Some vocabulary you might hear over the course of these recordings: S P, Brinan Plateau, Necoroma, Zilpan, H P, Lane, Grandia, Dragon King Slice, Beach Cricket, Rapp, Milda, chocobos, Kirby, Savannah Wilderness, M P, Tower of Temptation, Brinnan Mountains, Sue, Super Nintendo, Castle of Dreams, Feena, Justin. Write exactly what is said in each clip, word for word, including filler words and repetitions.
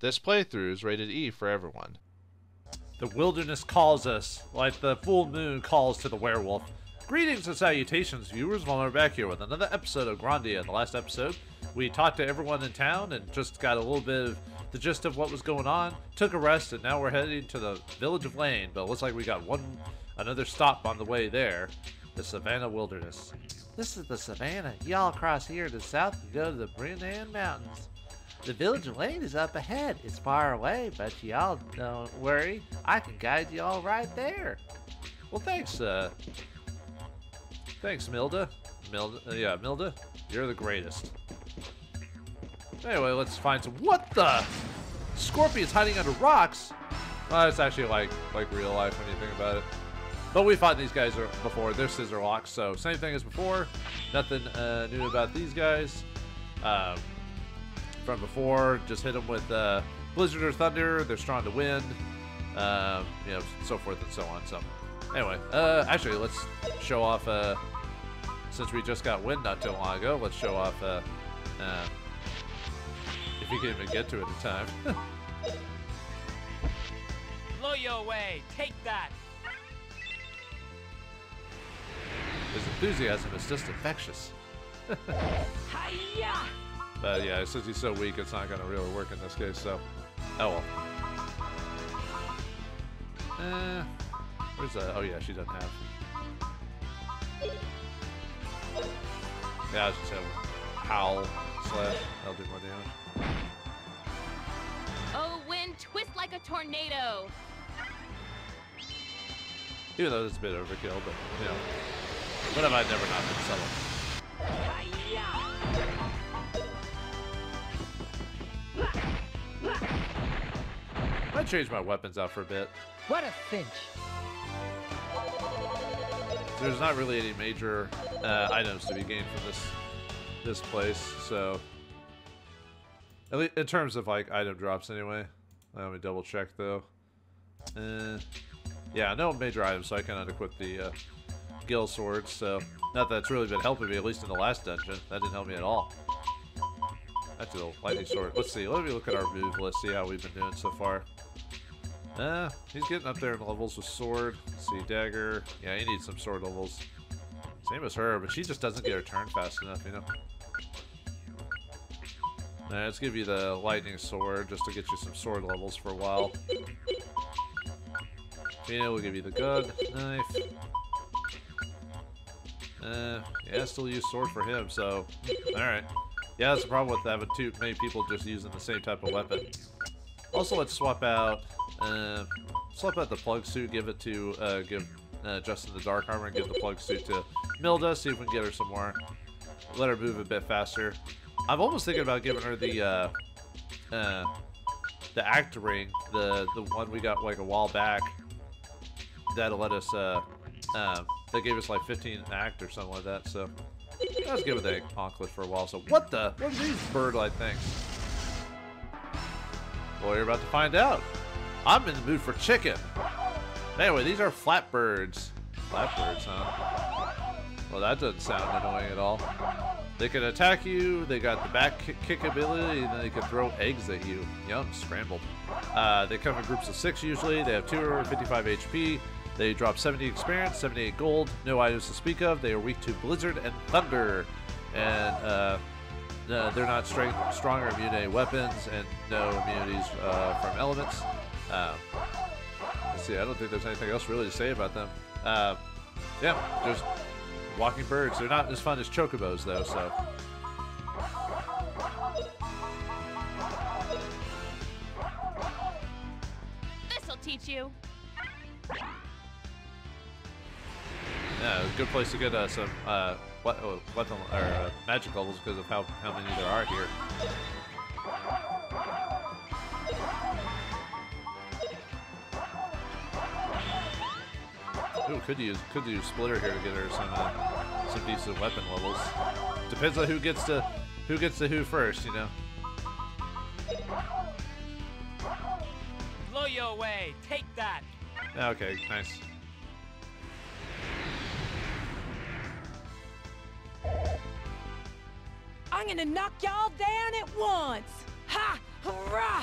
This playthrough is rated E for everyone. The wilderness calls us, like the full moon calls to the werewolf. Greetings and salutations, viewers. Well, we're back here with another episode of Grandia. In the last episode, we talked to everyone in town and just got a little bit of the gist of what was going on, took a rest, and now we're heading to the village of Lane, but it looks like we got one another stop on the way there, the Savannah Wilderness. This is the Savannah. Y'all cross here to the south and go to the Brinnan Mountains. The village of Lane is up ahead. It's far away, but y'all don't worry. I can guide y'all right there. Well, thanks, uh... Thanks, Milda. Milda, uh, yeah, Milda, you're the greatest. Anyway, let's find some... What the? Scorpion's hiding under rocks? Well, it's actually like, like real life when you think about it. But we fought these guys before. They're scissor locks, so same thing as before. Nothing uh, new about these guys. Um... From before, just hit them with uh, blizzard or thunder. They're strong to wind, um, you know, so forth and so on. So, anyway, uh, actually, let's show off. Uh, since we just got wind not too long ago, let's show off. Uh, uh, if you can even get to it in time. Blow you away! Take that. His enthusiasm is just infectious. Hiya! But yeah, since he's so weak, it's not going to really work in this case, so... Oh well. Uh, where's the... Oh yeah, she doesn't have... Yeah, I was just saying, howl slash, that'll do more damage. Oh, wind, twist like a tornado! Even though it's a bit overkill, but, you know... What have I never not been selling? Hi-ya! I changed my weapons out for a bit. What a cinch! There's not really any major uh, items to be gained from this this place, so at least in terms of like item drops, anyway. Let me double check though. Uh, yeah, no major items, so I cannot equip the uh, gill swords. So not that it's really been helping me, at least in the last dungeon. That didn't help me at all. That's a little lightning sword. Let's see. Let me look at our move list. See how we've been doing so far. Uh, he's getting up there in levels with sword. Let's see, dagger. Yeah, he needs some sword levels. Same as her, but she just doesn't get her turn fast enough, you know? Alright, let's give you the lightning sword just to get you some sword levels for a while. Feena will give you the gun, knife. Uh, yeah, still use sword for him, so... Alright. Yeah, that's the problem with having too many people just using the same type of weapon. Also, let's swap out, uh, swap out the plug suit. Give it to, uh, give uh, Justin the dark armor, and give the plug suit to Milda. See if we can get her some more. Let her move a bit faster. I'm almost thinking about giving her the, uh, uh, the act ring, the the one we got like a while back. That'll let us, uh, uh, that gave us like fifteen act or something like that. So. I was good with that anklet for a while, so what the? What are these bird-like things? Well, you're about to find out. I'm in the mood for chicken. Anyway, these are flatbirds. Flatbirds, huh? Well, that doesn't sound annoying at all. They can attack you, they got the back kick ability, and then they can throw eggs at you. Yum, scrambled. Uh, they come in groups of six usually, they have two hundred fifty-five H P. They drop seventy experience, seventy-eight gold, no items to speak of. They are weak to blizzard and thunder. And uh, no, they're not strength, strong or immune to any weapons, and no immunities uh, from elements. Uh, let's see, I don't think there's anything else really to say about them. Uh, yeah, just walking birds. They're not as fun as chocobos, though, so. This'll teach you. Yeah, good place to get uh, some uh, what, oh, what the, or, uh, magic levels because of how, how many there are here. Ooh, could use could use Splitter here to get her some uh, some decent weapon levels. Depends on who gets to who gets to who first, you know. Blow you away! Take that. Okay, nice. I'm gonna knock y'all down at once! Ha! Hurrah!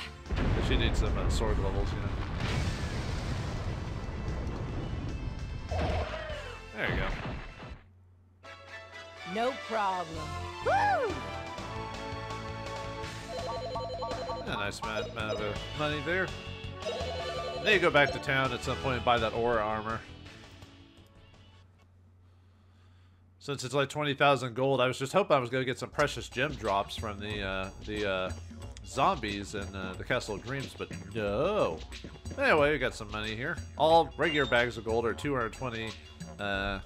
She did some uh, sword levels, you know. There you go. No problem. Woo! A nice amount of money there. Then you go back to town at some point and buy that aura armor. Since it's like twenty thousand gold, I was just hoping I was going to get some precious gem drops from the uh, the uh, zombies in uh, the Castle of Dreams, but no. Anyway, we got some money here. All regular bags of gold are two hundred twenty uh,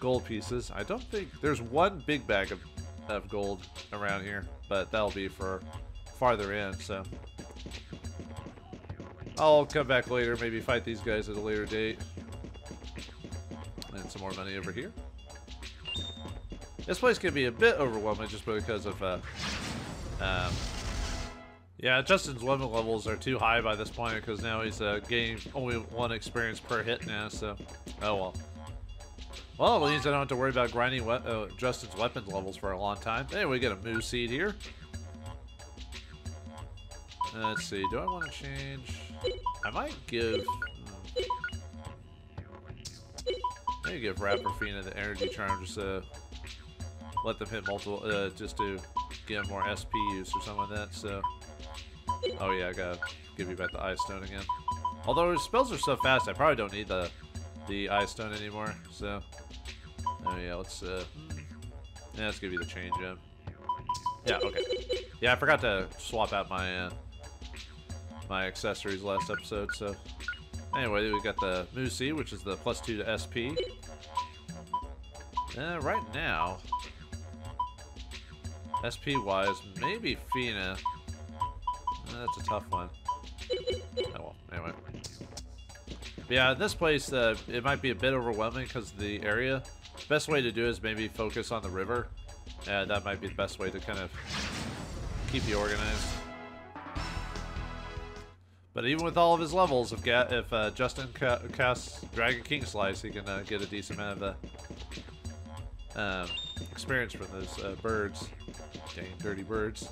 gold pieces. I don't think there's one big bag of, of gold around here, but that'll be for farther in, so. I'll come back later, maybe fight these guys at a later date. And some more money over here. This place can be a bit overwhelming just because of, uh, um, yeah, Justin's weapon levels are too high by this point because now he's uh, gaining only one experience per hit now, so, oh well. Well, at least I don't have to worry about grinding we uh, Justin's weapon levels for a long time. Anyway, we get a moose seed here. Uh, let's see, do I want to change? I might give, hmm. maybe give Rapp or Feena the energy charm just, uh, let them hit multiple, uh, just to get more S P use or something like that, so. Oh yeah, I gotta give you back the Ice Stone again. Although his spells are so fast, I probably don't need the the Ice Stone anymore, so. Oh yeah, let's, uh, yeah, let's give you the change, yeah. Yeah, okay. Yeah, I forgot to swap out my, uh, my accessories last episode, so. Anyway, we got the Moosey, which is the plus two to S P. Uh, right now, S P-wise, maybe Feena. That's a tough one. Oh, well, anyway. But yeah, this place, uh, it might be a bit overwhelming because of the area. Best way to do is maybe focus on the river. Yeah, that might be the best way to kind of keep you organized. But even with all of his levels, if, ga if uh, Justin ca casts Dragon King Slice, he can uh, get a decent amount of the... Um, experience from those uh, birds. Dang dirty birds.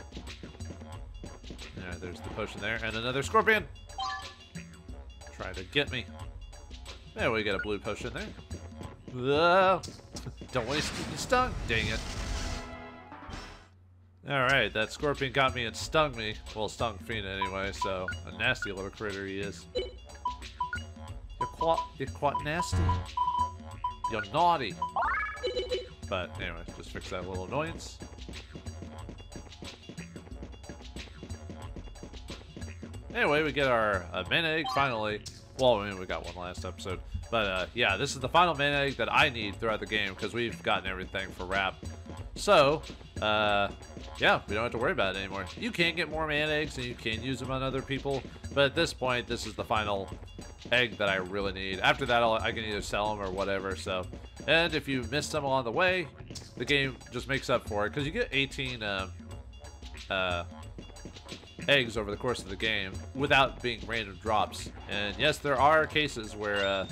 Alright, there's the potion there. And another scorpion! Try to get me. There we got a blue potion there. Uh, don't waste it, stung. Dang it. Alright, that scorpion got me and stung me. Well, stung Feena anyway, so a nasty little critter he is. You're quite, you're quite nasty. You're naughty. But anyway, just fix that little annoyance. Anyway, we get our uh, man egg finally. Well, I mean, we got one last episode. But uh, yeah, this is the final man egg that I need throughout the game because we've gotten everything for Rapp. So, uh, yeah, we don't have to worry about it anymore. You can get more man eggs and you can use them on other people. But at this point, this is the final egg that I really need. After that, I'll, I can either sell them or whatever, so... And if you missed some along the way, the game just makes up for it because you get eighteen um, uh, eggs over the course of the game without being random drops. And yes, there are cases where uh,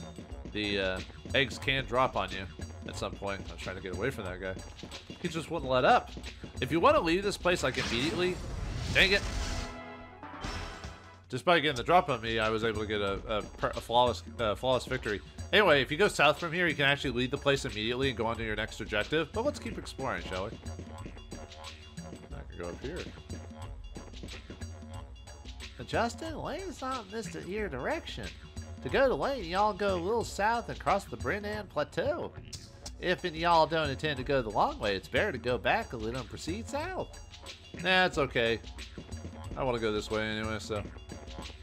the uh, eggs can drop on you at some point. I was trying to get away from that guy. He just wouldn't let up. If you want to leave this place like immediately, dang it. Despite getting the drop on me, I was able to get a, a, a flawless, uh, flawless victory. Anyway, if you go south from here, you can actually leave the place immediately and go on to your next objective. But let's keep exploring, shall we? I can go up here. But Justin, Lane's not missed it your direction. To go to Lane, y'all go a little south and cross the Brinan Plateau. If y'all don't intend to go the long way, it's better to go back a little and proceed south. Nah, it's okay. I want to go this way anyway, so...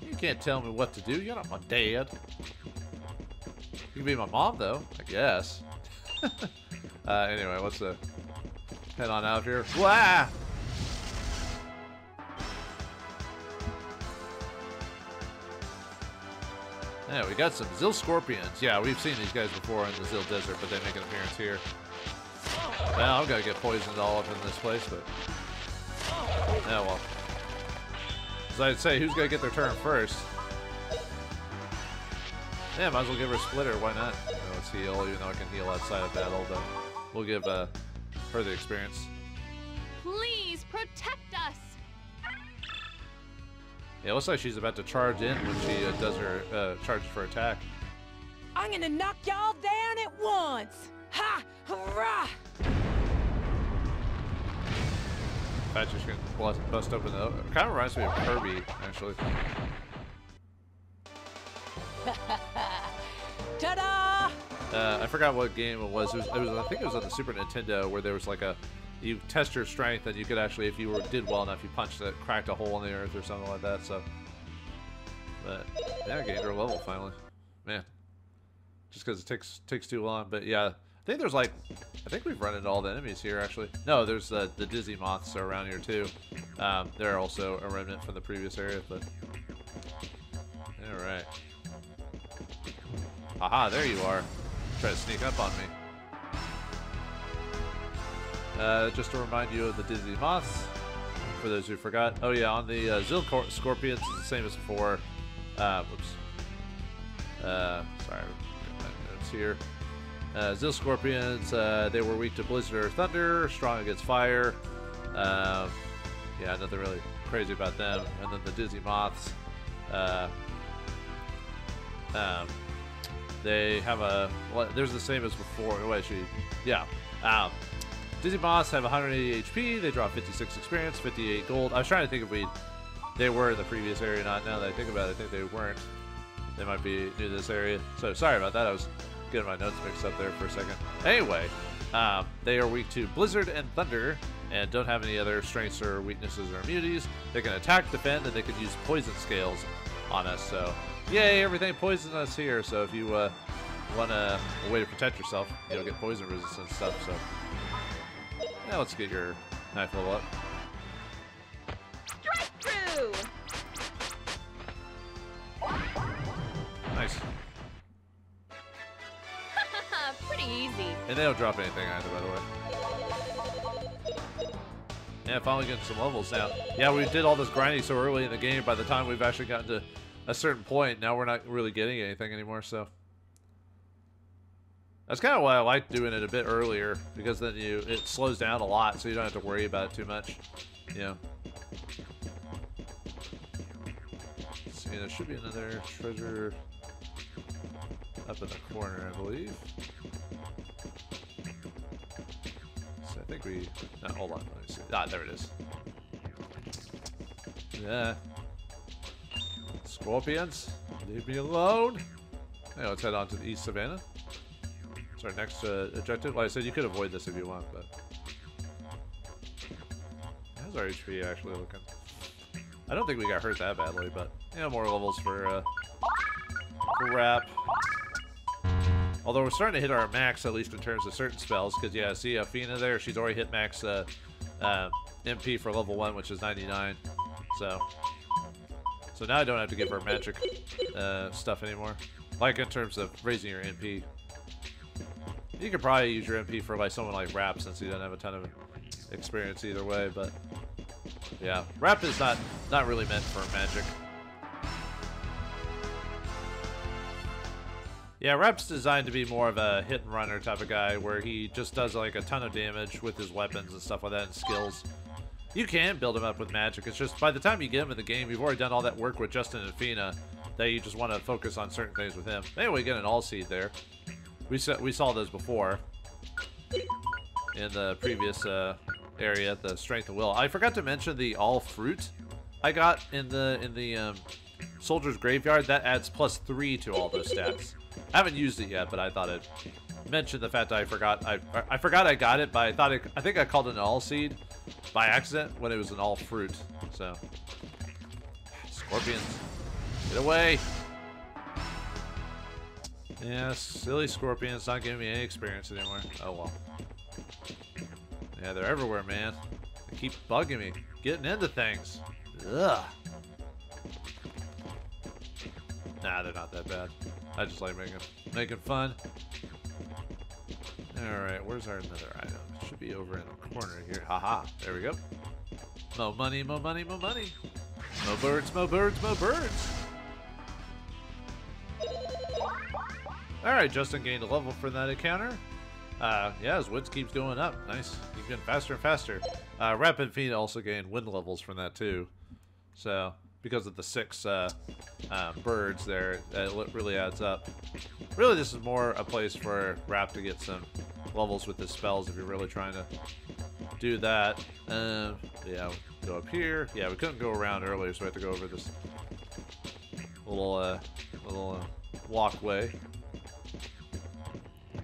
You can't tell me what to do. You're not my dad. You can be my mom, though, I guess. uh, anyway, let's uh, head on out of here. Wah! Yeah, we got some Zil Scorpions. Yeah, we've seen these guys before in the Zil Desert, but they make an appearance here. Well, I'm going to get poisoned all up in this place, but... Oh, well. So I'd say, who's going to get their turn first? Yeah, might as well give her a splitter, why not? You know, let's heal, even though I can heal outside of battle, but we'll give uh, her the experience. Please protect us! It looks like she's about to charge in when she uh, does her uh, charge for attack. I'm gonna knock y'all down at once! Ha! Hurrah! I'm just gonna bust open the oven. It kind of reminds me of Kirby, actually. Ta-da! Uh, I forgot what game it was. It was, it was. I think it was on the Super Nintendo where there was like a... You test your strength and you could actually, if you were, did well enough, you punched it, cracked a hole in the earth or something like that, so. But, yeah, I gained her level finally. Man. Just because it takes takes too long, but yeah. I think there's like, I think we've run into all the enemies here, actually. No, there's uh, the Dizzy Moths are around here, too. Um, they're also a remnant from the previous area, but. Alright. Aha, there you are. Try to sneak up on me. Uh, just to remind you of the Dizzy Moths, for those who forgot. Oh yeah, on the uh, Zil Scorpions, it's the same as before. Uh, whoops. Uh, sorry, got my notes here. Uh, Zil Scorpions, uh, they were weak to Blizzard or Thunder, strong against Fire. Uh, yeah, nothing really crazy about them. And then the Dizzy Moths, uh, um, they have a, well, there's the same as before. Oh, actually, yeah. Um, Dizzy Moths have one hundred eighty H P, they draw fifty-six experience, fifty-eight gold. I was trying to think if we they were in the previous area or not. Now that I think about it, I think they weren't. They might be new to this area. So sorry about that, I was getting my notes mixed up there for a second. Anyway, um, they are weak to Blizzard and Thunder and don't have any other strengths or weaknesses or immunities. They can attack, defend, and they can use poison scales on us. So yay, everything poisons us here. So if you uh, want a way to protect yourself, you'll get poison resistance stuff. So. Now let's get your knife level up. Strike through. Nice. Pretty easy. And they don't drop anything either, by the way. Yeah, finally getting some levels now. Yeah, we did all this grinding so early in the game. By the time we've actually gotten to a certain point, now we're not really getting anything anymore. So. That's kind of why I like doing it a bit earlier, because then you it slows down a lot, so you don't have to worry about it too much. Yeah. Let's see, there should be another treasure up in the corner, I believe. So I think we. No, hold on. Let me see. Ah, there it is. Yeah. Scorpions, leave me alone. Now let's head on to the East Savannah. Our next uh, objective. Like I said, you could avoid this if you want, but how's our H P actually looking? I don't think we got hurt that badly, but yeah, more levels for uh, for Rapp. Although we're starting to hit our max, at least in terms of certain spells, because yeah, see uh, Feena there, she's already hit max uh, uh, M P for level one, which is ninety-nine. So, so now I don't have to give her magic uh, stuff anymore, like in terms of raising your M P. You could probably use your M P for like someone like Rapp, since he doesn't have a ton of experience either way, but yeah. Rapp is not not really meant for magic. Yeah, Rapp's designed to be more of a hit and runner type of guy where he just does like a ton of damage with his weapons and stuff like that and skills. You can build him up with magic, it's just by the time you get him in the game, you've already done all that work with Justin and Feena that you just want to focus on certain things with him. Anyway, we get an all seed there. We saw, we saw those before in the previous uh, area, the Strength of Will. I forgot to mention the all fruit I got in the in the um, Soldier's Graveyard. That adds plus three to all those stats. I haven't used it yet, but I thought I'd mention the fact that I forgot. I I forgot I got it, but I thought it, I think I called it an all seed by accident when it was an all fruit. So scorpions, get away. Yeah, silly scorpions not giving me any experience anymore. Oh well. Yeah, they're everywhere, man. They keep bugging me. Getting into things. Ugh. Nah, they're not that bad. I just like making making fun. Alright, where's our another item? It should be over in the corner here. Haha. -ha. There we go. Mo money, mo money, mo money. Mo birds, mo birds, mo birds. Alright, Justin gained a level from that encounter. Uh, yeah, his wind keeps going up. Nice. He's getting faster and faster. Uh, Rapp and Feena also gained wind levels from that, too. So, because of the six uh, uh, birds there, it really adds up. Really, this is more a place for Rapp to get some levels with his spells if you're really trying to do that. Uh, yeah, go up here. Yeah, we couldn't go around earlier, so we have to go over this little uh, little uh, walkway.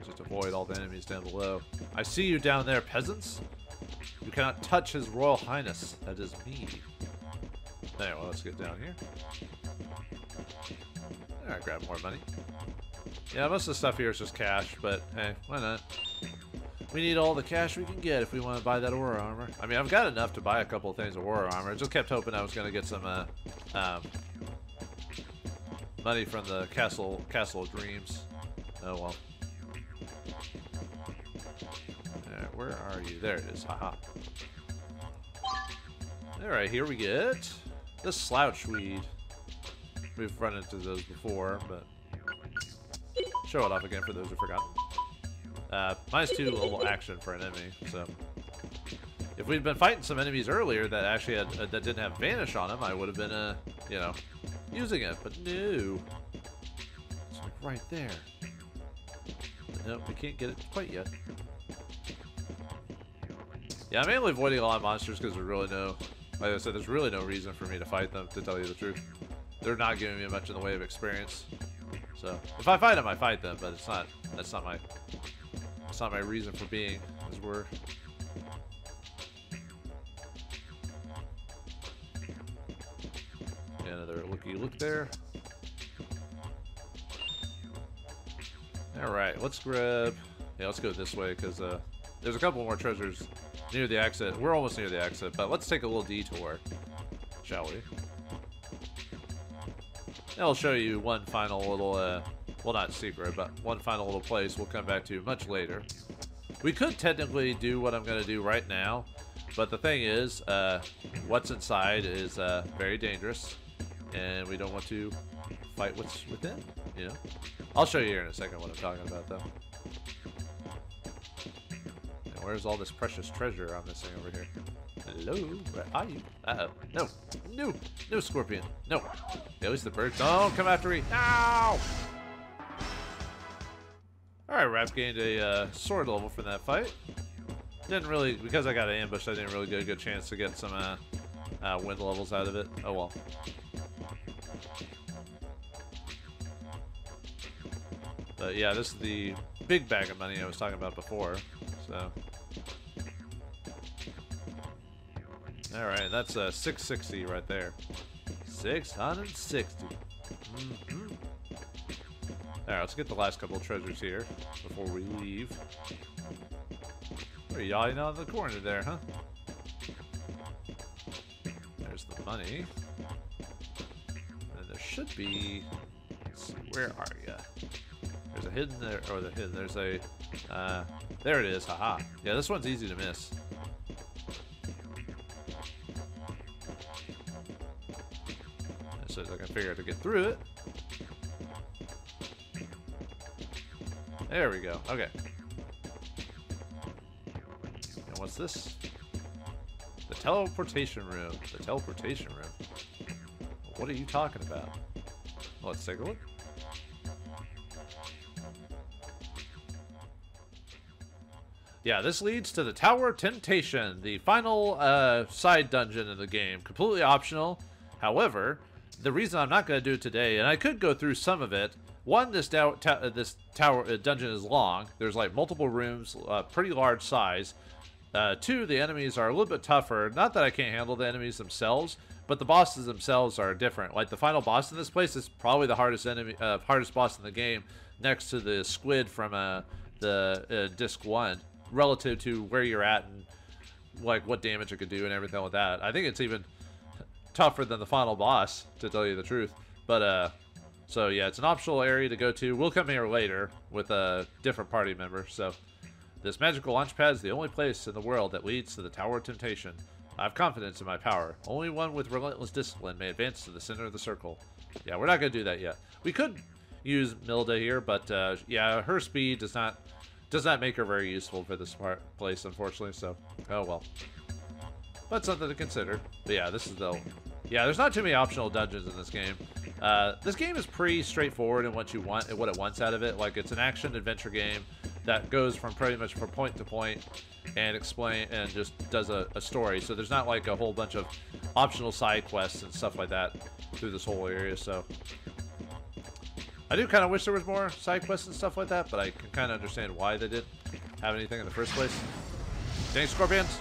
Just avoid all the enemies down below. I see you down there, peasants. You cannot touch His Royal Highness. That is me. Anyway, well, let's get down here. Alright, grab more money. Yeah, most of the stuff here is just cash, but hey, why not? We need all the cash we can get if we want to buy that aura armor. I mean, I've got enough to buy a couple of things of aura armor. I just kept hoping I was going to get some uh, um, money from the Castle Castle of Dreams. Oh, well. Right, where are you? There it is. Haha. Alright, here we get the slouchweed. We've run into those before, but show it off again for those who forgot. Uh, mine's two level action for an enemy, so if we'd been fighting some enemies earlier that actually had, uh, that didn't have vanish on them, I would have been, uh, you know, using it. But no, it's like right there. Nope, we can't get it quite yet. Yeah, I'm mainly avoiding a lot of monsters because there's really no, like I said, there's really no reason for me to fight them. To tell you the truth, they're not giving me much in the way of experience. So if I fight them, I fight them, but it's not. That's not my. That's not my reason for being, as we're... Yeah, another looky look there. Alright, let's grab... Yeah, let's go this way, because uh, there's a couple more treasures near the exit. We're almost near the exit, but let's take a little detour, shall we? And I'll show you one final little... Uh, Well, not secret, but one final little place we'll come back to much later. We could technically do what I'm going to do right now, but the thing is, uh, what's inside is uh, very dangerous, and we don't want to fight what's within, you know? I'll show you here in a second what I'm talking about, though. Now, where's all this precious treasure I'm missing over here? Hello? Where are you? Uh-oh. No. No. No, scorpion. No. At least the birds don't come after me. No! Alright, Rapp gained a uh, sword level from that fight. Didn't really, because I got ambushed, I didn't really get a good chance to get some uh, uh, wind levels out of it. Oh well. But yeah, this is the big bag of money I was talking about before. So. Alright, that's uh, six sixty right there. six sixty. Mm-hmm. Alright, let's get the last couple of treasures here before we leave. We're yawning out in the corner there, huh? There's the money. And there should be... Let's see, where are ya? There's a hidden there, or the hidden, there's a... Uh, there it is, haha. Yeah, this one's easy to miss. So I can figure out how to get through it. There we go. Okay. And what's this? The teleportation room. The teleportation room. What are you talking about? Well, let's take a look. Yeah, this leads to the Tower of Temptation, the final uh, side dungeon in the game. Completely optional. However, the reason I'm not going to do it today, and I could go through some of it. One, this, uh, this tower uh, dungeon is long. There's like multiple rooms, uh, pretty large size. Uh, two, the enemies are a little bit tougher. Not that I can't handle the enemies themselves, but the bosses themselves are different. Like the final boss in this place is probably the hardest enemy, uh, hardest boss in the game, next to the squid from uh, the uh, disc one, relative to where you're at and like what damage it could do and everything with that. I think it's even tougher than the final boss, to tell you the truth. But uh. So yeah, it's an optional area to go to. We'll come here later with a different party member. So this magical launch pad is the only place in the world that leads to the Tower of Temptation. I have confidence in my power. Only one with relentless discipline may advance to the center of the circle. Yeah, we're not going to do that yet. We could use Milda here, but uh, yeah, her speed does not does not make her very useful for this part place, unfortunately. So, oh well. But something to consider. But yeah, this is the Yeah, there's not too many optional dungeons in this game. Uh, this game is pretty straightforward in what you want and what it wants out of it. Like, it's an action adventure game that goes from pretty much from point to point and explain and just does a, a story. So there's not like a whole bunch of optional side quests and stuff like that through this whole area. So I do kind of wish there was more side quests and stuff like that, but I can kind of understand why they didn't have anything in the first place. Dang scorpions!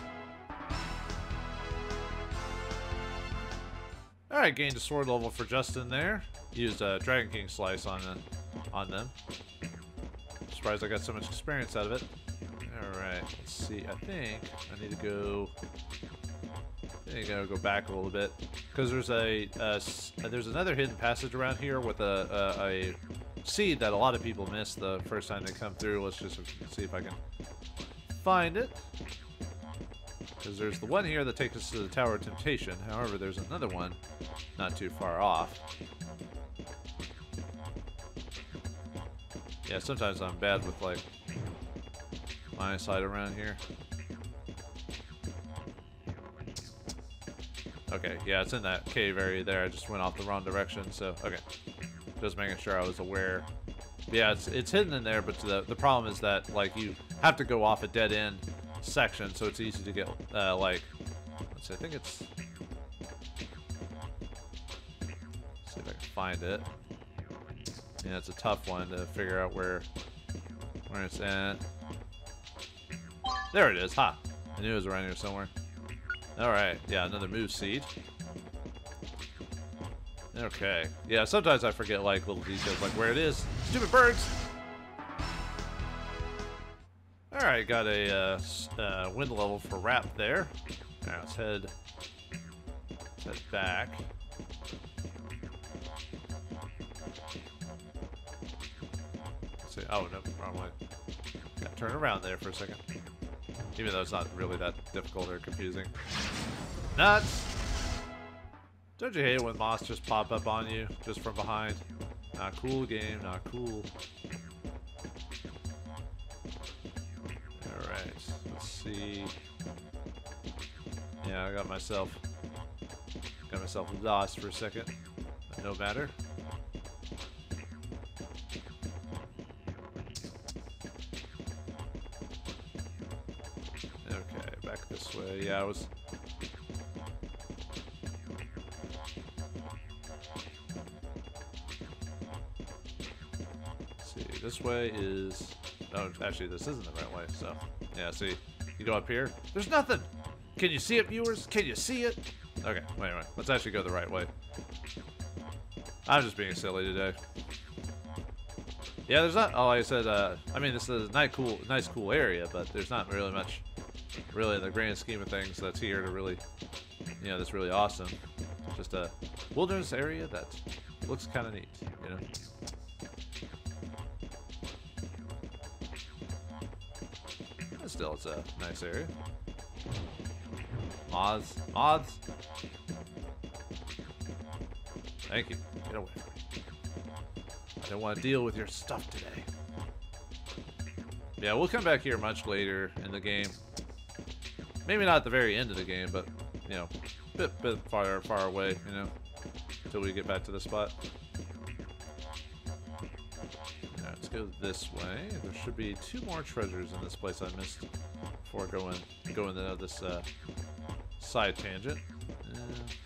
All right, gained a sword level for Justin there. Used a Dragon King Slice on the, on them. Surprised I got so much experience out of it. All right, let's see. I think I need to go. I think I gotta go back a little bit because there's a, a there's another hidden passage around here with a, a a seed that a lot of people miss the first time they come through. Let's just see if I can find it. Because there's the one here that takes us to the Tower of Temptation. However, there's another one not too far off. Yeah, sometimes I'm bad with, like, my eyesight around here. Okay, yeah, it's in that cave area there. I just went off the wrong direction, so, okay. Just making sure I was aware. But yeah, it's, it's hidden in there, but the, the problem is that, like, you have to go off a dead end section, so it's easy to get, uh, like, let's see, I think it's, let's see if I can find it. Yeah, it's a tough one to figure out where, where it's at. There it is, ha! I knew it was around here somewhere. Alright, yeah, another move seed. Okay, yeah, sometimes I forget, like, little details, like where it is. Stupid birds! Alright, got a uh, uh, wind level for Rapp there. Alright, let's head, let's head back. Let's see. Oh, no, wrong way. Got turn around there for a second. Even though it's not really that difficult or confusing. Nuts! Don't you hate it when monsters pop up on you just from behind? Not cool, game, not cool. Let's see. Yeah, I got myself got myself lost for a second. But no matter. Okay, back this way. Yeah, I was. Let's see, this way is. Oh, actually, this isn't the right way. So. Yeah, see, you go up here. There's nothing. Can you see it, viewers? Can you see it? Okay, well, anyway, let's actually go the right way. I'm just being silly today. Yeah, there's not. Oh, like I said. Uh, I mean, this is a nice, cool, nice, cool area, but there's not really much, really, in the grand scheme of things, that's here to really, you know, that's really awesome. It's just a wilderness area that looks kind of neat, you know. Still, it's a nice area. Moths. Moths. Thank you. Get away from me. I don't want to deal with your stuff today. Yeah, we'll come back here much later in the game. Maybe not at the very end of the game, but, you know, a bit, bit far, far away, you know, until we get back to the spot. Go this way. There should be two more treasures in this place I missed before going going into this uh, side tangent. Uh,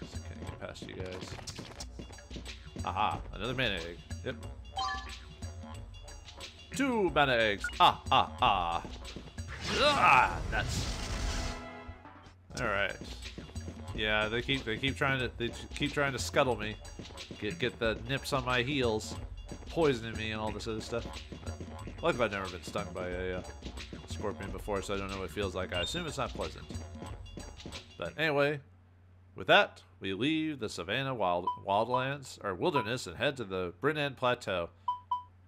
just can't get past you guys. Aha! Another mana egg. Yep. Two mana eggs. Ah ah ah. Ah! Nuts. All right. Yeah, they keep they keep trying to they keep trying to scuttle me. Get get the nips on my heels. Poisoning me and all this other stuff. Luckily, I've never been stung by a uh, scorpion before, so I don't know what it feels like. I assume it's not pleasant. But anyway, with that, we leave the Savannah wild wildlands or wilderness and head to the Brinan Plateau.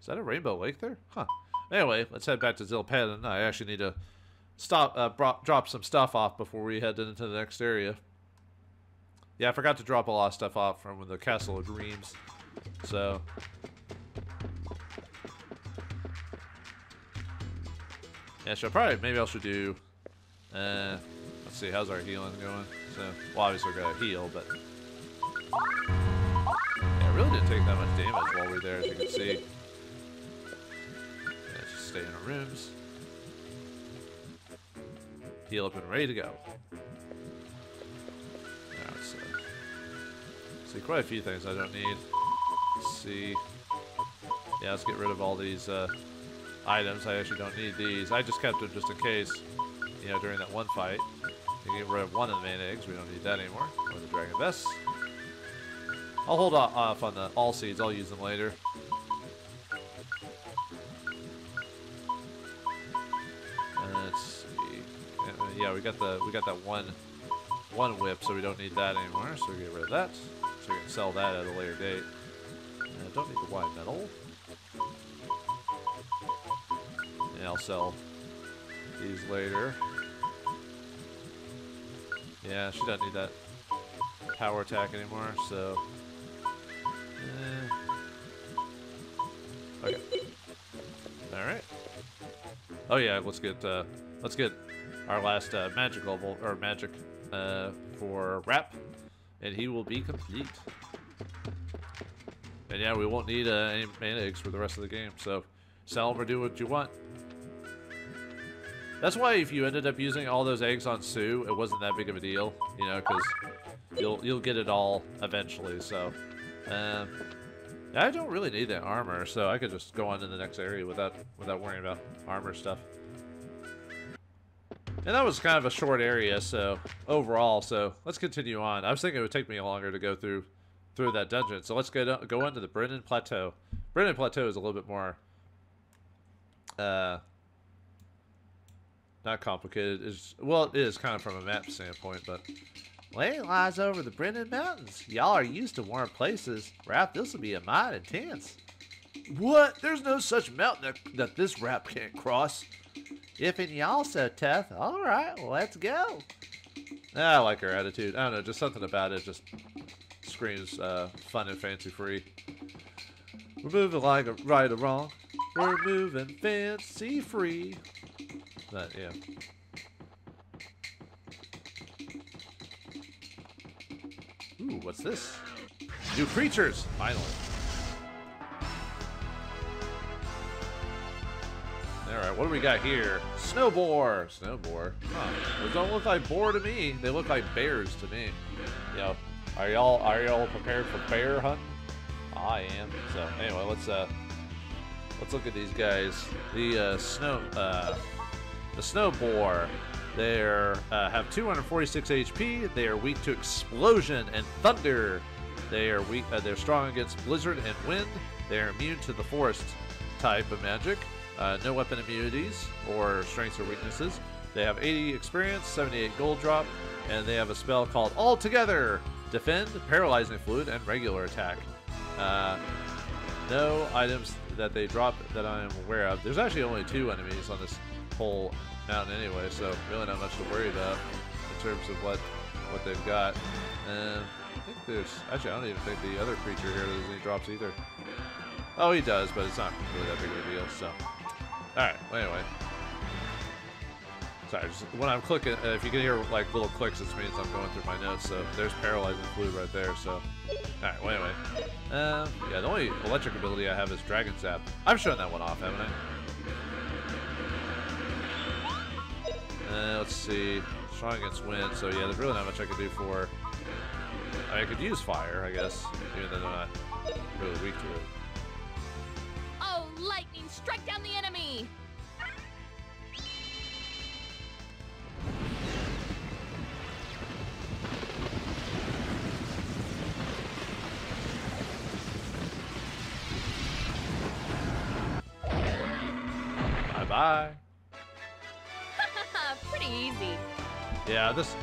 Is that a rainbow lake there? Huh. Anyway, let's head back to Zilpan, and I actually need to stop uh, bro drop some stuff off before we head into the next area. Yeah, I forgot to drop a lot of stuff off from the Castle of Dreams, so. Yeah, so probably, maybe I should do, uh, let's see, how's our healing going? So, well, obviously we're going to heal, but Yeah, it really didn't take that much damage while we were there, as you can see. Let's just stay in our rooms. Heal up and ready to go. Alright, so. See, quite a few things I don't need. Let's see. Yeah, let's get rid of all these uh, items. I actually don't need these. I just kept them just in case, you know, during that one fight. You can get rid of one of the main eggs. We don't need that anymore. Or the dragon vests. I'll hold off on the all seeds. I'll use them later. And let's see. Yeah, we got the we got that one one whip, so we don't need that anymore. So we get rid of that. So we can sell that at a later date. And I don't need the wide metal. And I'll sell these later. Yeah, she doesn't need that power attack anymore, so... Eh. Okay. Alright. Oh yeah, let's get, uh, let's get our last uh, magic level, or magic, uh, for Rapp, and he will be complete. And yeah, we won't need uh, any mana eggs for the rest of the game, so sell them or do what you want. That's why if you ended up using all those eggs on Sue, it wasn't that big of a deal, you know, because you'll you'll get it all eventually. So, um, I don't really need that armor, so I could just go on to the next area without without worrying about armor stuff. And that was kind of a short area, so overall, so let's continue on. I was thinking it would take me longer to go through through that dungeon, so let's go go on to the Brinan Plateau. Brinan Plateau is a little bit more. Uh, Not complicated. It's, well, it is kind of from a map standpoint, but... Lane lies over the Brinnan Mountains. Y'all are used to warm places. Rapp, this will be a mine intense. What? There's no such mountain that, that this Rapp can't cross. If and y'all so tough, all right, well, let's go. I like her attitude. I don't know, just something about it just screams uh, fun and fancy-free. We're moving like a right or wrong. We're moving fancy-free. That, yeah. Ooh, what's this? New creatures! Finally. Alright, what do we got here? Snow boar! Snow boar. Huh. They don't look like boar to me. They look like bears to me. Yo, are y'all are y'all prepared for bear hunting? I am. So anyway, let's uh let's look at these guys. The uh snow uh The Snow Boar, they uh, have two hundred forty-six H P, they are weak to Explosion and Thunder, they are weak, uh, they're strong against Blizzard and Wind, they are immune to the Forest type of magic, uh, no weapon immunities or strengths or weaknesses, they have eighty experience, seventy-eight gold drop, and they have a spell called All Together, Defend, Paralyzing Fluid, and Regular Attack. Uh, no items that they drop that I am aware of. There's actually only two enemies on this whole mountain anyway, so really not much to worry about in terms of what what they've got. Um, I think there's actually I don't even think the other creature here does any drops either. Oh, he does, but it's not really that big of a deal. So, all right. Well, anyway, sorry. Just, when I'm clicking, uh, if you can hear like little clicks, it means I'm going through my notes. So there's paralyzing fluid right there. So, all right. Well, anyway, um, yeah. The only electric ability I have is Dragon Zap. I've shown that one off, haven't I? Uh, let's see, strong against wind, so yeah, there's really not much I could do for, I, mean, I could use fire, I guess, even though they're not really weak to it. Oh, lightning, strike down the enemy! Bye-bye. Pretty easy. Yeah, this.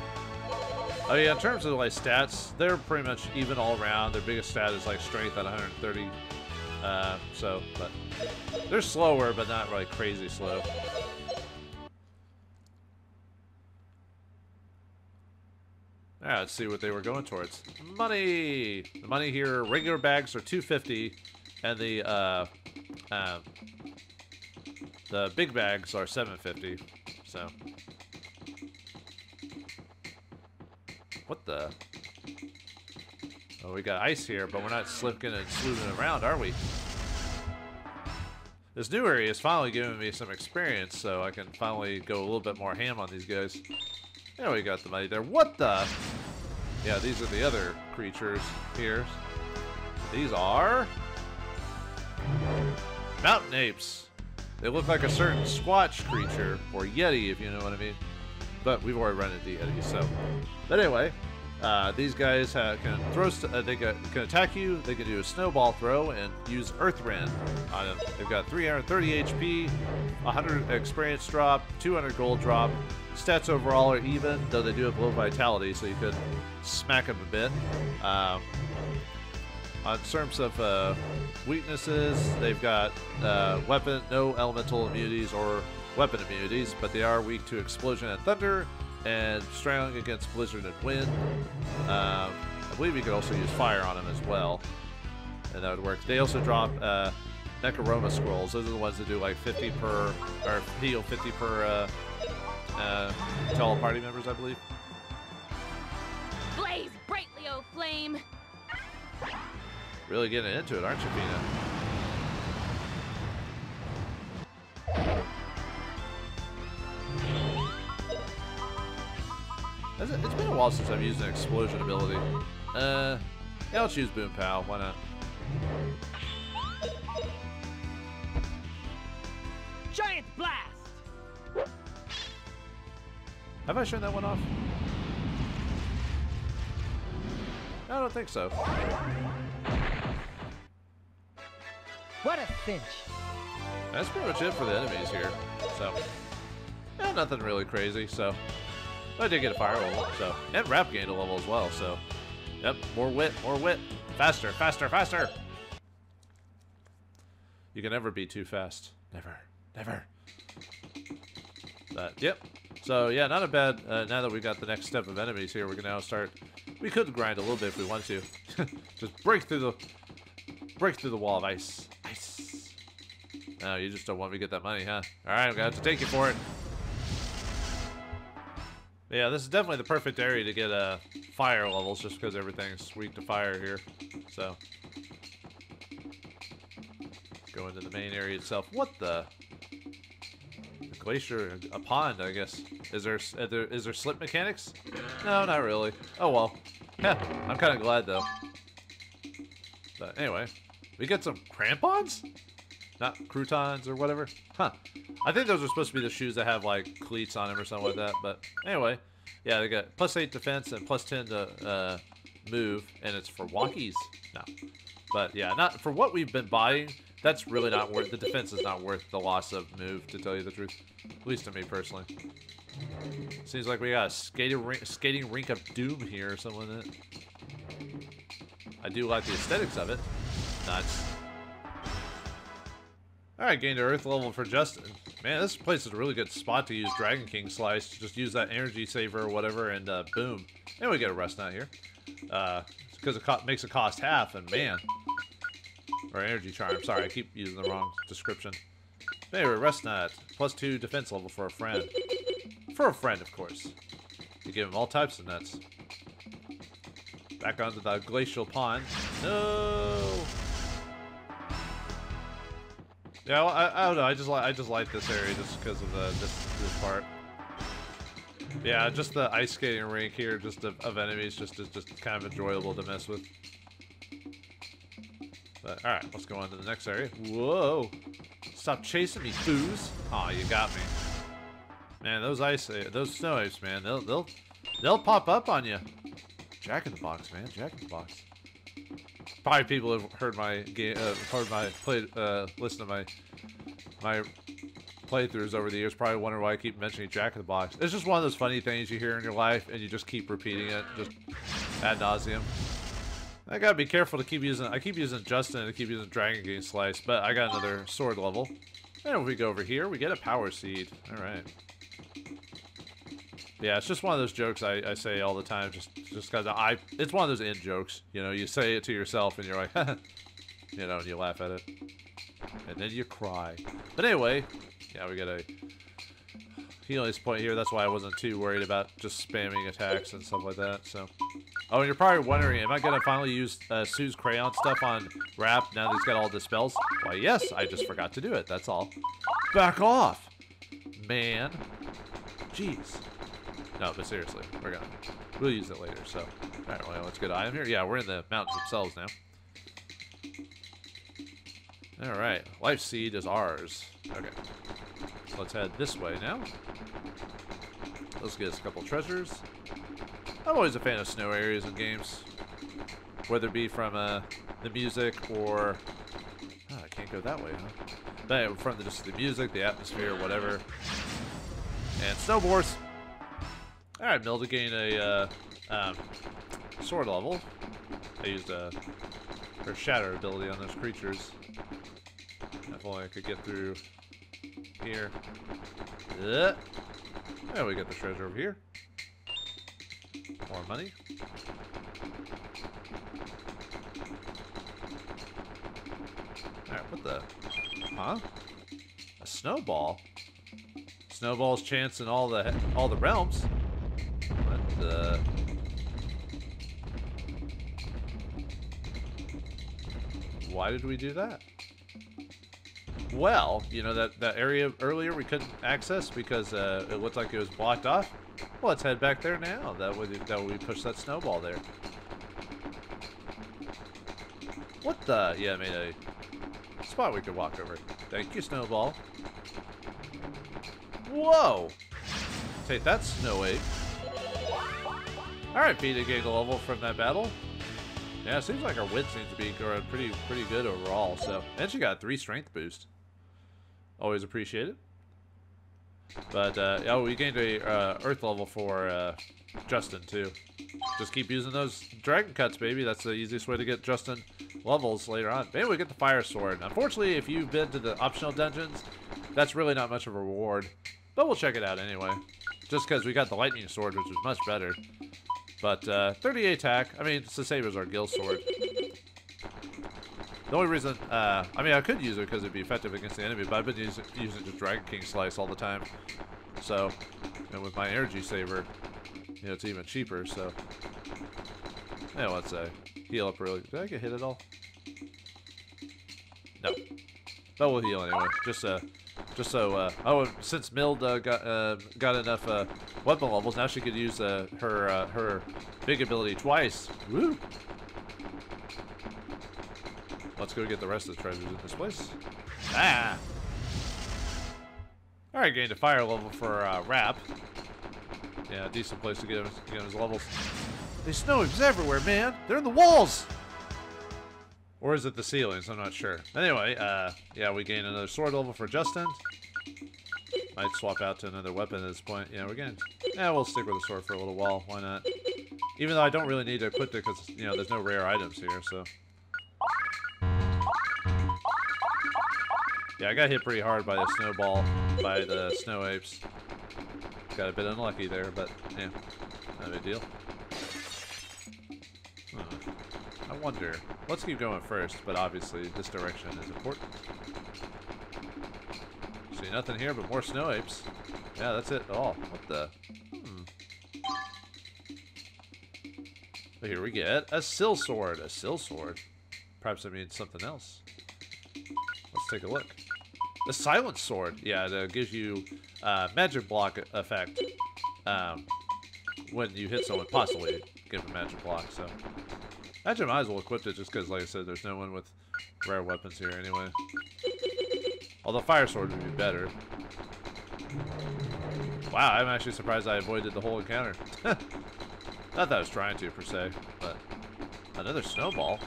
Oh yeah, in terms of like stats, they're pretty much even all around. Their biggest stat is like strength at one hundred thirty. Uh, so, but they're slower, but not really crazy slow. All right, let's see what they were going towards. Money. The money here. Regular bags are two fifty, and the uh, um, the big bags are seven fifty. So, what the? Oh, we got ice here, but we're not slipping and sleuthing around, are we? This new area is finally giving me some experience, so I can finally go a little bit more ham on these guys. There we got the money there. What the? Yeah, these are the other creatures here. These are... mountain apes. They look like a certain Squatch creature, or Yeti, if you know what I mean. But we've already run into the Yeti, so... But anyway, uh, these guys uh, can throw... St uh, they can, can attack you, they can do a snowball throw, and use Earth Wind on them. They've got three hundred thirty H P, one hundred experience drop, two hundred gold drop. Stats overall are even, though they do have low vitality, so you could smack them a bit. Um... On terms of uh, weaknesses, they've got uh, weapon, no elemental immunities or weapon immunities, but they are weak to explosion and thunder and strailing against blizzard and wind. Uh, I believe you could also use fire on them as well, and that would work. They also drop uh, Necoroma scrolls. Those are the ones that do like fifty per, or heal fifty per uh, uh, to all party members, I believe. Blaze brightly, O flame! Really getting into it, aren't you, Feena? It's been a while since I've used an explosion ability. Uh, yeah, I'll choose Boom Pow. Why not? Giant Blast! Have I shown that one off? I don't think so. What a cinch. That's pretty much it for the enemies here. So, yeah, nothing really crazy. So, but I did get a fire level. So, and Rapp gained a level as well. So, yep, more wit, more wit. Faster, faster, faster. You can never be too fast. Never, never. But, yep. So, yeah, not a bad. Uh, now that we've got the next step of enemies here, we can now start. We could grind a little bit if we want to. Just break through the. Break through the wall of ice. Ice. No, you just don't want me to get that money, huh? Alright, I'm gonna have to take you for it. But yeah, this is definitely the perfect area to get uh, fire levels just because everything's weak to fire here. So. Go into the main area itself. What the? A glacier, a pond, I guess. Is there, is there, is there slip mechanics? No, not really. Oh well. Yeah, I'm kind of glad though. But anyway. We get some crampons? Not croutons or whatever? Huh. I think those are supposed to be the shoes that have like cleats on them or something like that. But anyway, yeah, they got plus eight defense and plus ten to uh, move, and it's for walkies. No. But yeah, not for what we've been buying, that's really not worth, the defense is not worth the loss of move, to tell you the truth. At least to me personally. Seems like we got a skating rink, skating rink of doom here or something like that. I do like the aesthetics of it. Nuts. Alright, gained an Earth level for Justin. Man, this place is a really good spot to use Dragon King Slice. Just use that energy saver or whatever, and uh, boom. And we get a rest nut here. Because uh, it co makes it cost half, and man. Or energy charm. Sorry, I keep using the wrong description. But anyway, rest nut. Plus two defense level for a friend. For a friend, of course. You give him all types of nuts. Back onto the glacial pond. No. Yeah, well, I, I don't know. I just like I just like this area just because of the this, this part. Yeah, just the ice skating rink here, just of, of enemies, just is just kind of enjoyable to mess with. But all right, let's go on to the next area. Whoa! Stop chasing me, foos! Aw, you got me. Man, those ice, those snow apes, man, they'll they'll they'll pop up on you. Jack in the Box, man. Jack in the Box. Probably people have heard my game, uh, heard my play, uh, listen to my my playthroughs over the years. Probably wonder why I keep mentioning Jack in the Box. It's just one of those funny things you hear in your life, and you just keep repeating it, just ad nauseum. I gotta be careful to keep using. I keep using Justin and I keep using Dragon King Slice, but I got another sword level. And if we go over here, we get a power seed. All right. Yeah, it's just one of those jokes I, I say all the time, just just because I. It's one of those in jokes, you know. You say it to yourself, and you're like, you know, and you laugh at it, and then you cry. But anyway, yeah, we got a healing point here. That's why I wasn't too worried about just spamming attacks and stuff like that. So, Oh, and you're probably wondering, am I going to finally use uh, Sue's crayon stuff on Rapp now that he's got all the spells? Why, yes, I just forgot to do it, that's all. Back off! Man. Jeez. No, but seriously, we're gonna. We'll use it later, so. Alright, well, let's go to Item here. Yeah, we're in the mountains themselves now. Alright, Life Seed is ours. Okay. So let's head this way now. Let's get us a couple treasures. I'm always a fan of snow areas in games. Whether it be from uh, the music or... Oh, I can't go that way, huh? But from the, just the music, the atmosphere, whatever. And snowboards. Alright, Milda gained a uh, um, sword level. I used uh, her shatter ability on those creatures. If only I could get through here. Uh, there we got the treasure over here. More money. Alright, what the... Huh? A snowball? Snowball's chance in all the all the realms. But, uh... why did we do that? Well, you know that, that area earlier we couldn't access because uh, it looked like it was blocked off? Well, let's head back there now. That way, that way we push that snowball there. What the? Yeah, I made a spot we could walk over. Thank you, snowball. Whoa! Take that, Snow Ape. Alright, Feena gained a level from that battle. Yeah, it seems like our wit seems to be growing pretty, pretty good overall. So, and she got a three strength boost. Always appreciate it. But, uh, oh, we gained a, uh, Earth level for, uh, Justin, too. Just keep using those Dragon Cuts, baby. That's the easiest way to get Justin levels later on. Maybe we get the Fire Sword. Unfortunately, if you've been to the optional dungeons, that's really not much of a reward. But we'll check it out anyway. Just because we got the Lightning Sword, which is much better. But, uh, thirty-eight attack. I mean, it's the same as our Gil Sword. The only reason, uh, I mean, I could use it because it'd be effective against the enemy, but I've been using, using just Dragon King Slice all the time. So, and with my energy saver, you know, it's even cheaper, so. Yeah, let's uh, heal up really. Did I get hit at all? No. But we'll heal anyway, just, uh, just so, uh, oh, and since Milda got, uh, got enough, uh, weapon levels, now she could use, uh, her, uh, her big ability twice. Woo! Let's go get the rest of the treasures in this place. Ah! Alright, gained a fire level for uh, Rapp. Yeah, decent place to get him, get him his levels. There's snow apes everywhere, man! They're in the walls! Or is it the ceilings? I'm not sure. Anyway, uh, yeah, we gained another sword level for Justin. Might swap out to another weapon at this point. Yeah, we're getting... Yeah, we'll stick with the sword for a little while. Why not? Even though I don't really need to equip it because, you know, there's no rare items here, so... Yeah, I got hit pretty hard by the snowball, by the snow apes. Got a bit unlucky there, but yeah, not a big deal. Huh. I wonder. Let's keep going first, but obviously this direction is important. See nothing here but more snow apes. Yeah, that's it. Oh, what the? Hmm. Well, here we get a Sil Sword. A Sil Sword. Perhaps it means something else. Let's take a look. The Silent Sword, yeah, that gives you uh, magic block effect um, when you hit someone, possibly give a magic block, so. Actually, I might as well equip it just because, like I said, there's no one with rare weapons here anyway. Although Fire Sword would be better. Wow, I'm actually surprised I avoided the whole encounter. Not that I was trying to, per se, but another snowball.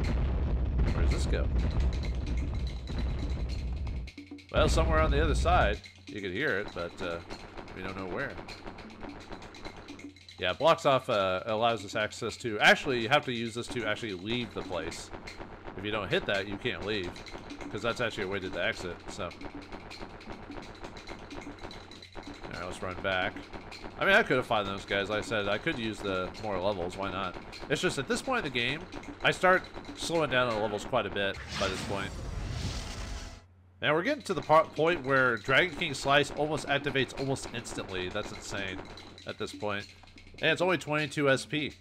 Hmm. Where does this go? Well, somewhere on the other side, you could hear it, but uh, we don't know where. Yeah, blocks off uh, allows us access to... Actually, you have to use this to actually leave the place. If you don't hit that, you can't leave, because that's actually a way to the exit, so... Alright, let's run back. I mean, I could have fought those guys. Like I said, I could use the more levels, why not? It's just at this point in the game, I start slowing down on levels quite a bit by this point. Now we're getting to the part, point where Dragon King Slice almost activates almost instantly. That's insane at this point. And it's only twenty-two S P.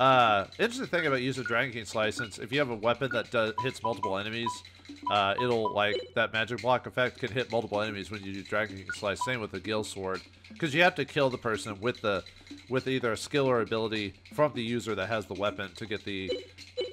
Uh, interesting thing about using Dragon King's license, if you have a weapon that does, hits multiple enemies, uh, it'll, like, that magic block effect can hit multiple enemies when you do Dragon King Slice. Same with the Gale Sword, because you have to kill the person with the, with either a skill or ability from the user that has the weapon to get the,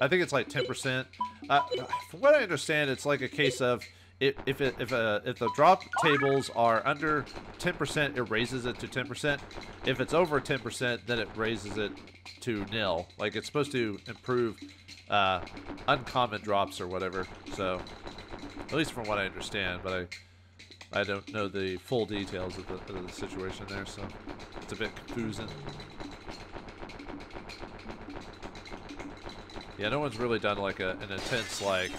I think it's like ten percent. Uh, from what I understand, it's like a case of, If if it, if uh, if the drop tables are under ten percent, it raises it to ten percent. If it's over ten percent, then it raises it to nil. Like, it's supposed to improve uh, uncommon drops or whatever. So, at least from what I understand, but I I don't know the full details of the, of the situation there, so it's a bit confusing. Yeah, no one's really done like a, an intense like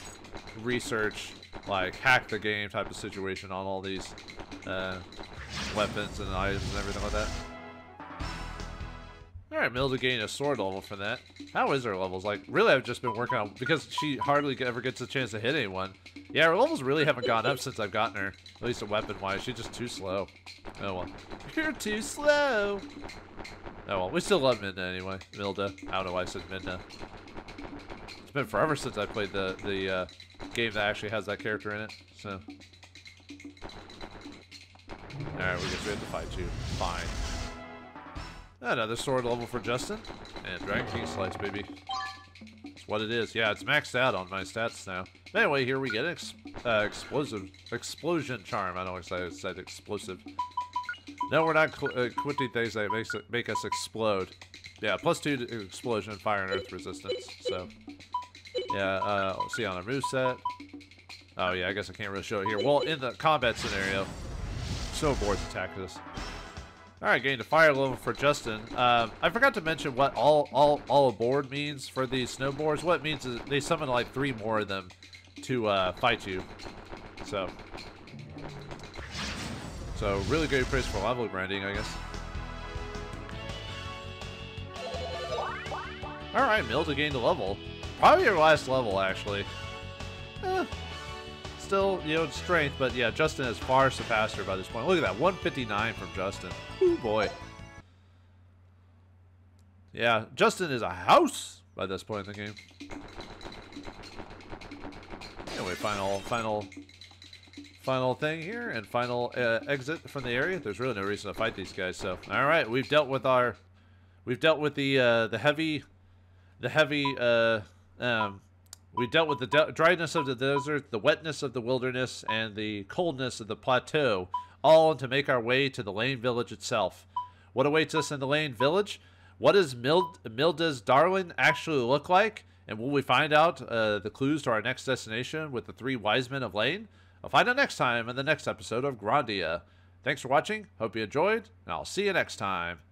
research, like hack the game type of situation on all these uh, weapons and items and everything like that. Alright, Milda gained a sword level for that. How is her levels? Like, really I've just been working on, because she hardly ever gets a chance to hit anyone. Yeah, her levels really haven't gone up since I've gotten her, at least weapon-wise. She's just too slow. Oh well. You're too slow! Oh well, we still love Milda anyway. Milda. I don't know why I said Milda. It's been forever since I played the, the uh, game that actually has that character in it, so. Alright, we guess we have to fight you. Fine. Another sword level for Justin. And Dragon King Slice, baby. That's what it is. Yeah, it's maxed out on my stats now. But anyway, here we get an ex uh, explosive, explosion charm. I don't know if I said explosive. No, we're not qu uh, quitting things that makes it, make us explode. Yeah, plus two to explosion, fire, and earth resistance, so. Yeah, uh, see on a moveset. Oh yeah, I guess I can't really show it here. Well, in the combat scenario, snowboards attacked us. Alright, gained a fire level for Justin. Um, I forgot to mention what all, all, all aboard means for these snowboards. What it means is they summon like three more of them to uh, fight you. So, so really good praise for level grinding, I guess. Alright, Milda gained a level. Probably your last level, actually. Eh, still, you know, strength, but yeah, Justin has far surpassed her by this point. Look at that, one fifty-nine from Justin. Oh boy. Yeah, Justin is a house by this point in the game. Anyway, final, final, final thing here, and final uh, exit from the area. There's really no reason to fight these guys. So, all right, we've dealt with our, we've dealt with the uh, the heavy, the heavy. Uh, Um, we dealt with the de dryness of the desert, the wetness of the wilderness, and the coldness of the plateau, all to make our way to the Lane village itself. What awaits us in the Lane village? What does Mild Milda's darling actually look like? And will we find out uh, the clues to our next destination with the three wise men of Lane? I'll find out next time in the next episode of Grandia. Thanks for watching, hope you enjoyed, and I'll see you next time.